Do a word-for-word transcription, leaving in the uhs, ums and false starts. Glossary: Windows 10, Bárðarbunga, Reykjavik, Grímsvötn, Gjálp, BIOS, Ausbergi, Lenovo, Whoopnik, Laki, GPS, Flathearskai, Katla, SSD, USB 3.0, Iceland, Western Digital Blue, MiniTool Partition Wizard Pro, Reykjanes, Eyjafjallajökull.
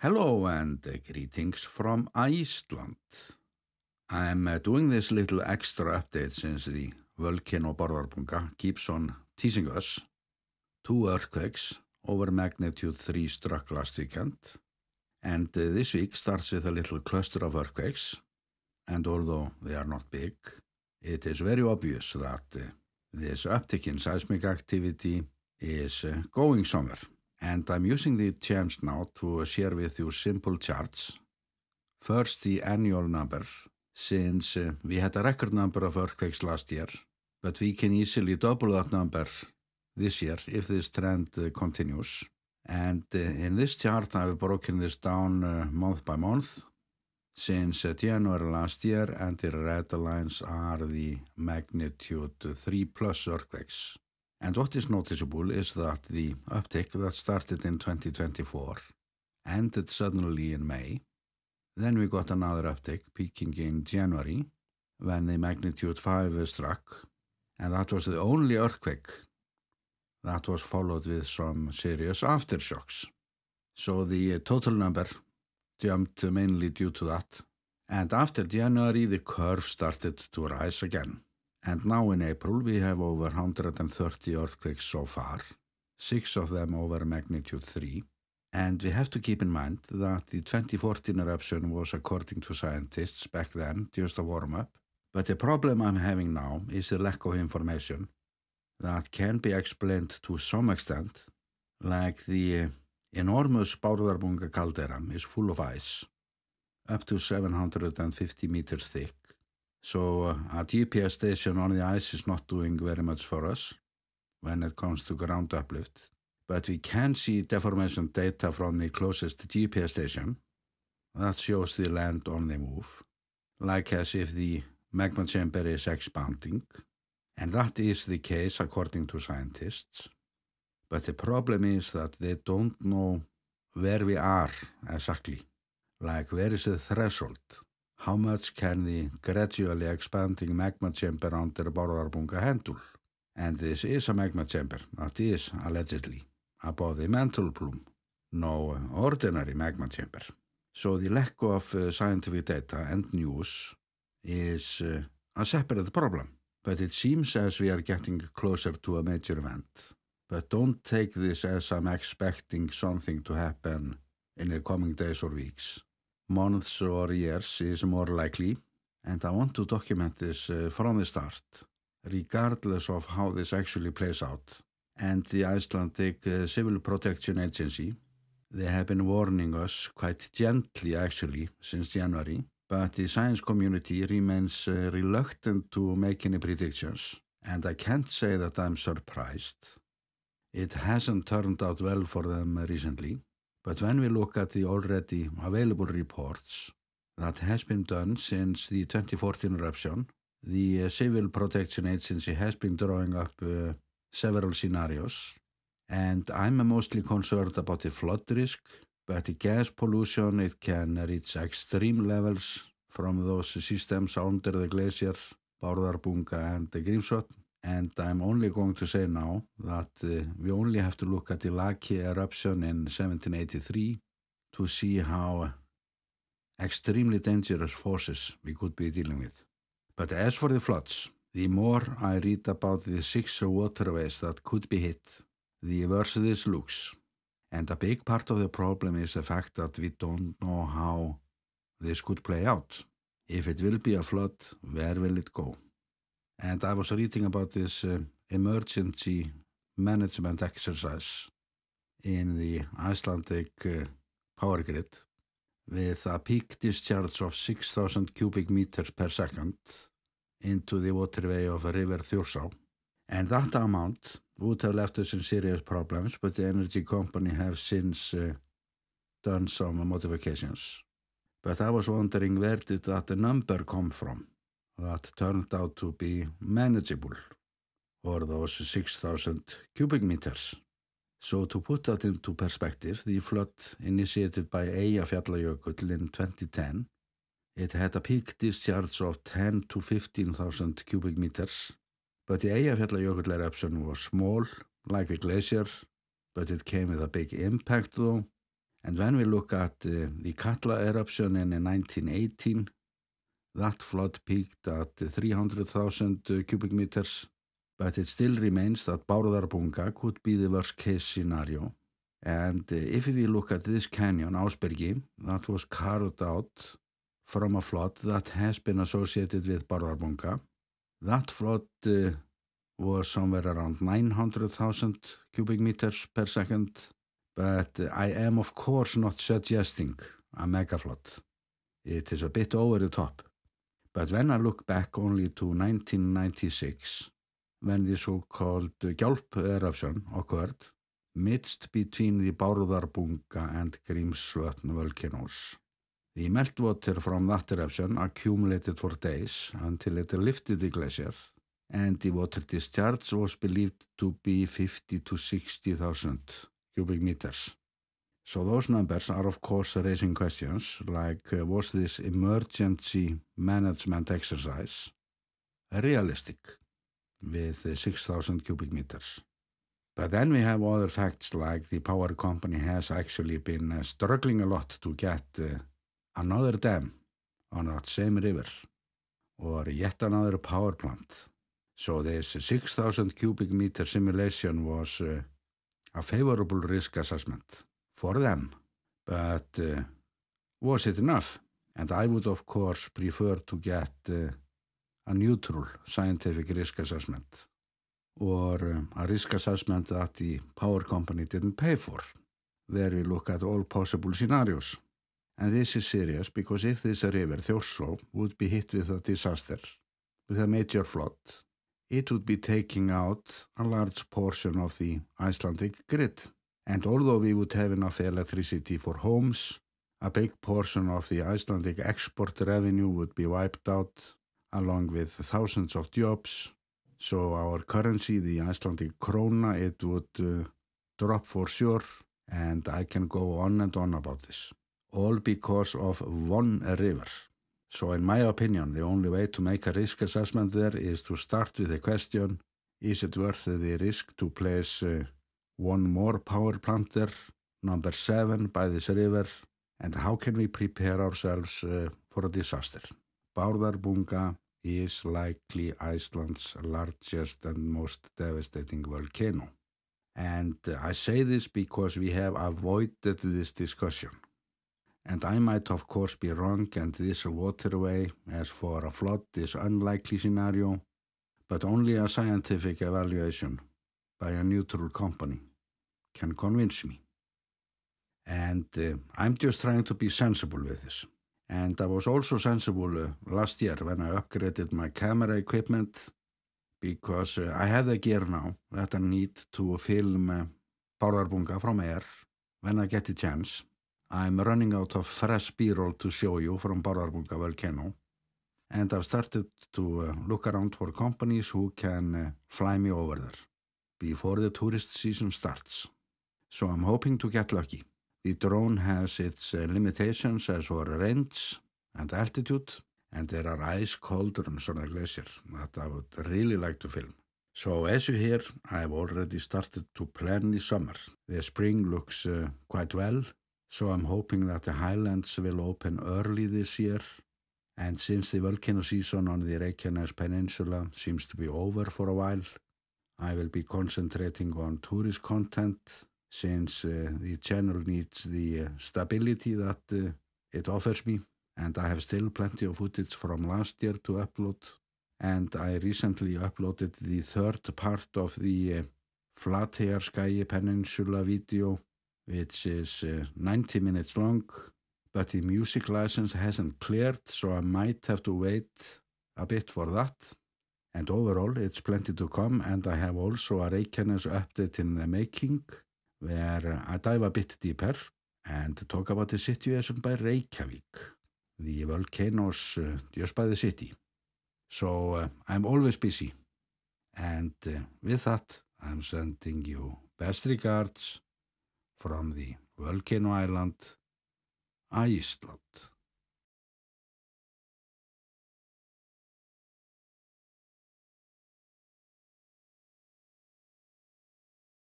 Hello and greetings from Iceland. I'm uh, doing this little extra update since the volcano Bárðarbunga keeps on teasing us. Two earthquakes over magnitude three struck last weekend, and uh, this week starts with a little cluster of earthquakes, and although they are not big, it is very obvious that uh, this uptick in seismic activity is uh, going somewhere. And I'm using the chance now to share with you simple charts. First, the annual number, since uh, we had a record number of earthquakes last year, but we can easily double that number this year if this trend uh, continues. And uh, in this chart, I've broken this down uh, month by month, since uh, January last year, and the red lines are the magnitude three plus earthquakes. And what is noticeable is that the uptick that started in twenty twenty-four ended suddenly in May. Then we got another uptick peaking in January when the magnitude five struck, and that was the only earthquake. That was followed with some serious aftershocks. So the total number jumped mainly due to that. And after January, the curve started to rise again. And now in April we have over one hundred thirty earthquakes so far, six of them over magnitude three. And we have to keep in mind that the twenty fourteen eruption was, according to scientists back then, just a warm-up. But the problem I'm having now is the lack of information that can be explained to some extent, like the enormous Bárðarbunga caldera is full of ice, up to seven hundred fifty meters thick. So uh, a G P S station on the ice is not doing very much for us when it comes to ground uplift, but we can see deformation data from the closest G P S station that shows the land on the move, like as if the magma chamber is expanding, and that is the case according to scientists. But the problem is that they don't know where we are exactly, like where is the threshold? How much can the gradually expanding magma chamber under Bárðarbunga handle? And this is a magma chamber that is, allegedly, above the mantle plume, no ordinary magma chamber. So the lack of uh, scientific data and news is uh, a separate problem. But it seems as we are getting closer to a major event. But don't take this as I'm expecting something to happen in the coming days or weeks. Months or years is more likely, and I want to document this uh, from the start, regardless of how this actually plays out. And the Icelandic uh, Civil Protection Agency, they have been warning us quite gently actually since January, but the science community remains uh, reluctant to make any predictions, and I can't say that I'm surprised. It hasn't turned out well for them recently. But when we look at the already available reports that has been done since the twenty fourteen eruption, the uh, Civil Protection Agency has been drawing up uh, several scenarios, and I'm mostly concerned about the flood risk, but the gas pollution, it can reach extreme levels from those systems under the glacier, Bárðarbunga and the Grímsvötn. And I'm only going to say now that uh, we only have to look at the Laki eruption in seventeen eighty-three to see how extremely dangerous forces we could be dealing with. But as for the floods, the more I read about the six waterways that could be hit, the worse this looks. And a big part of the problem is the fact that we don't know how this could play out. If it will be a flood, where will it go? And I was reading about this uh, emergency management exercise in the Icelandic uh, power grid with a peak discharge of six thousand cubic meters per second into the waterway of a river Þjórsá. And that amount would have left us in serious problems, but the energy company have since uh, done some modifications. But I was wondering, where did that number come from? That turned out to be manageable, or those six thousand cubic meters. So to put that into perspective, the flood initiated by Eyjafjallajökull in twenty ten, it had a peak discharge of ten to fifteen thousand cubic meters, but the Eyjafjallajökull eruption was small, like the glacier, but it came with a big impact though, And when we look at uh, the Katla eruption in nineteen eighteen, that flood peaked at three hundred thousand cubic meters, but it still remains that Bárðarbunga could be the worst case scenario. And uh, if we look at this canyon, Ausbergi, that was carved out from a flood that has been associated with Bárðarbunga. That flood uh, was somewhere around nine hundred thousand cubic meters per second, but uh, I am of course not suggesting a mega flood. It is a bit over the top. But when I look back only to nineteen ninety-six, when the so-called Gjálp eruption occurred, midst between the Bárðarbunga and Grímsvötn volcanoes. The meltwater from that eruption accumulated for days until it lifted the glacier, and the water discharge was believed to be fifty to sixty thousand cubic meters. So those numbers are of course raising questions like uh, was this emergency management exercise realistic with uh, six thousand cubic meters? But then we have other facts like the power company has actually been uh, struggling a lot to get uh, another dam on that same river or yet another power plant. So this six thousand cubic meter simulation was uh, a favorable risk assessment for them. But uh, was it enough? And I would of course prefer to get uh, a neutral scientific risk assessment, or a risk assessment that the power company didn't pay for, where we look at all possible scenarios. And this is serious because if this river, Þjórsá, would be hit with a disaster, with a major flood, it would be taking out a large portion of the Icelandic grid. And although we would have enough electricity for homes, a big portion of the Icelandic export revenue would be wiped out, along with thousands of jobs. So our currency, the Icelandic krona, it would uh, drop for sure, and I can go on and on about this. All because of one river. So in my opinion, the only way to make a risk assessment there is to start with the question, is it worth the risk to place uh, one more power plant there, number seven by this river, and how can we prepare ourselves uh, for a disaster? Bárðarbunga is likely Iceland's largest and most devastating volcano. And uh, I say this because we have avoided this discussion. And I might of course be wrong, and this waterway, as for a flood, is unlikely scenario, but only a scientific evaluation by a neutral company can convince me. And uh, I'm just trying to be sensible with this. And I was also sensible uh, last year when I upgraded my camera equipment, because uh, I have the gear now that I need to film uh, Bárðarbunga from air when I get the chance. I'm running out of fresh B-roll to show you from Bárðarbunga volcano, and I've started to uh, look around for companies who can uh, fly me over there before the tourist season starts. So I'm hoping to get lucky. The drone has its uh, limitations as for range and altitude, and there are ice cauldrons on the glacier that I would really like to film. So as you hear, I've already started to plan the summer. The spring looks uh, quite well. So I'm hoping that the highlands will open early this year, and since the volcano season on the Reykjanes peninsula seems to be over for a while, I will be concentrating on tourist content, since uh, the channel needs the uh, stability that uh, it offers me, and I have still plenty of footage from last year to upload. And I recently uploaded the third part of the uh, Flathearskai peninsula video, which is uh, ninety minutes long, but the music license hasn't cleared, so I might have to wait a bit for that. And overall, it's plenty to come, and I have also a Reykjanes update in the making, where I dive a bit deeper and talk about the situation by Reykjavik, the volcanoes uh, just by the city. So uh, I'm always busy. And uh, with that, I'm sending you best regards from the volcano island, Iceland.